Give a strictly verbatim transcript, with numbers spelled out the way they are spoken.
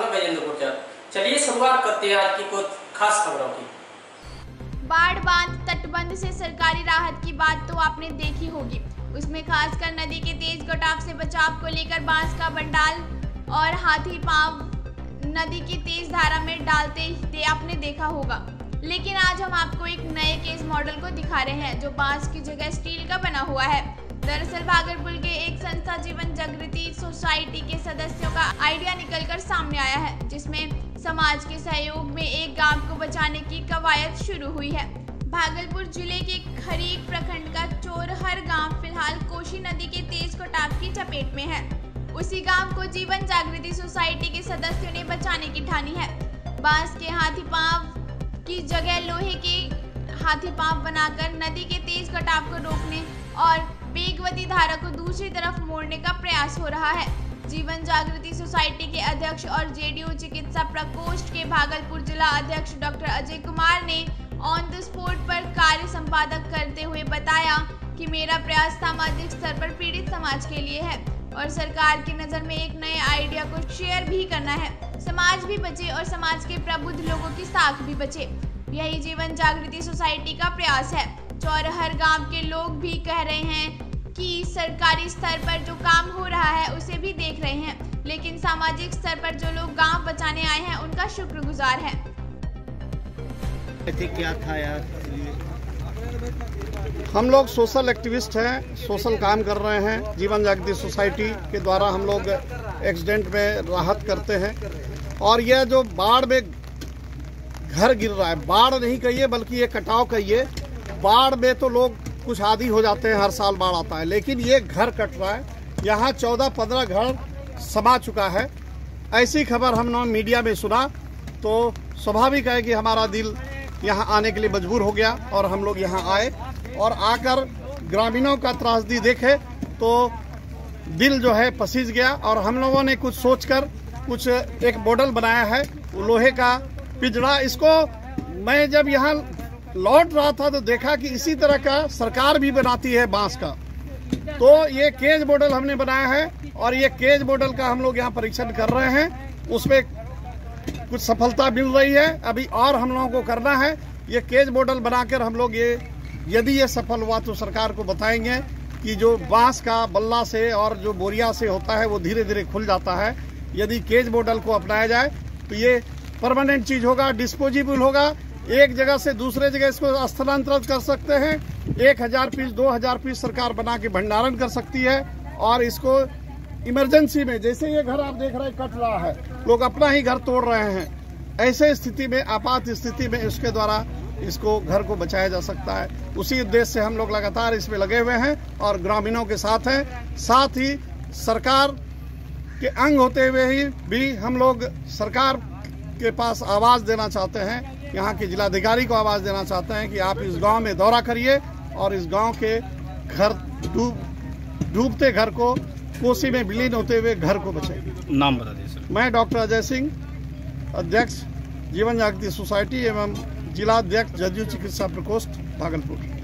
में राजेंद्र गुर्जर। चलिए शुरुआत करते हैं आज की कुछ खास खबरों की। बाढ़ बांध तटबंध से सरकारी राहत की बात तो आपने देखी होगी, उसमें खासकर नदी के तेज कटाव से बचाव को लेकर बांस का बंडाल और हाथी पांव नदी की तेज धारा में डालते ही आपने देखा होगा। लेकिन आज हम आपको एक नए केस मॉडल को दिखा रहे हैं जो बांस की जगह स्टील का बना हुआ है। दरअसल भागलपुर के एक संस्था जीवन जागृति सोसाइटी के सदस्यों का आइडिया निकलकर सामने आया है, जिसमें समाज के सहयोग में एक गांव को बचाने की कवायद शुरू हुई है। भागलपुर जिले के खरीक प्रखंड का चोरहर गांव फिलहाल कोशी नदी के तेज कटाव की चपेट में है। उसी गांव को जीवन जागृति सोसाइटी के सदस्यों ने बचाने की ठानी है। बांस के हाथी पांव की जगह लोहे के हाथी पांव बनाकर नदी के तेज कटाव को रोकने और बेगवती धारा को दूसरी तरफ मोड़ने का प्रयास हो रहा है। जीवन जागृति सोसाइटी के अध्यक्ष और जेडीयू चिकित्सा प्रकोष्ठ के भागलपुर जिला अध्यक्ष डॉक्टर अजय कुमार ने ऑन द स्पॉट पर कार्य संपादक करते हुए बताया कि मेरा प्रयास सामाजिक स्तर पर पीड़ित समाज के लिए है और सरकार की नज़र में एक नए आइडिया को शेयर भी करना है। समाज भी बचे और समाज के प्रबुद्ध लोगों की साख भी बचे, यही जीवन जागृति सोसाइटी का प्रयास है। चौरहर गांव के लोग भी कह रहे हैं कि सरकारी स्तर पर जो काम हो रहा है उसे भी देख रहे हैं, लेकिन सामाजिक स्तर पर जो लोग गांव बचाने आए हैं उनका शुक्रगुजार है। क्या था यार, हम लोग सोशल एक्टिविस्ट हैं, सोशल काम कर रहे हैं। जीवन जागृति सोसाइटी के द्वारा हम लोग एक्सीडेंट में राहत करते हैं और यह जो बाढ़ में घर गिर रहा है, बाढ़ नहीं कहिए बल्कि ये कटाव कहिए। बाढ़ में तो लोग कुछ आदी हो जाते हैं, हर साल बाढ़ आता है, लेकिन ये घर कट रहा है। यहाँ चौदह पंद्रह घर समा चुका है। ऐसी खबर हमने मीडिया में सुना तो स्वाभाविक है कि हमारा दिल यहाँ आने के लिए मजबूर हो गया और हम लोग यहाँ आए और आकर ग्रामीणों का त्रासदी देखे तो दिल जो है पसीज गया और हम लोगों ने कुछ सोचकर कुछ एक मॉडल बनाया है लोहे का पिजड़ा। इसको मैं जब यहाँ लौट रहा था तो देखा कि इसी तरह का सरकार भी बनाती है बांस का, तो ये केज मॉडल हमने बनाया है और ये केज मॉडल का हम लोग यहाँ परीक्षण कर रहे हैं। उसमें कुछ सफलता मिल रही है, अभी और हम लोगों को करना है। ये केज मॉडल बनाकर हम लोग ये यदि ये सफल हुआ तो सरकार को बताएंगे कि जो बांस का बल्ला से और जो बोरिया से होता है वो धीरे धीरे खुल जाता है। यदि केज मॉडल को अपनाया जाए तो ये परमानेंट चीज होगा, डिस्पोजेबल होगा, एक जगह से दूसरे जगह इसको स्थानांतरित कर सकते हैं। एक हजार पीस दो हजार पीस सरकार बना के भंडारण कर सकती है और इसको इमरजेंसी में, जैसे ये घर आप देख रहे हैं कट रहा है, लोग अपना ही घर तोड़ रहे हैं, ऐसे स्थिति में आपात स्थिति में इसके द्वारा इसको घर को बचाया जा सकता है। उसी उद्देश्य से हम लोग लगातार इसमें लगे हुए हैं और ग्रामीणों के साथ हैं। साथ ही सरकार के अंग होते हुए ही भी हम लोग सरकार के पास आवाज देना चाहते हैं, यहाँ के जिलाधिकारी को आवाज़ देना चाहते हैं कि आप इस गांव में दौरा करिए और इस गांव के घर डूब डूबते घर को, कोसी में विलीन होते हुए घर को बचाइए। नाम बता दीजिए सर। मैं डॉक्टर अजय सिंह, अध्यक्ष जीवन जागृति सोसाइटी एवं जिला अध्यक्ष जदयू चिकित्सा प्रकोष्ठ भागलपुर।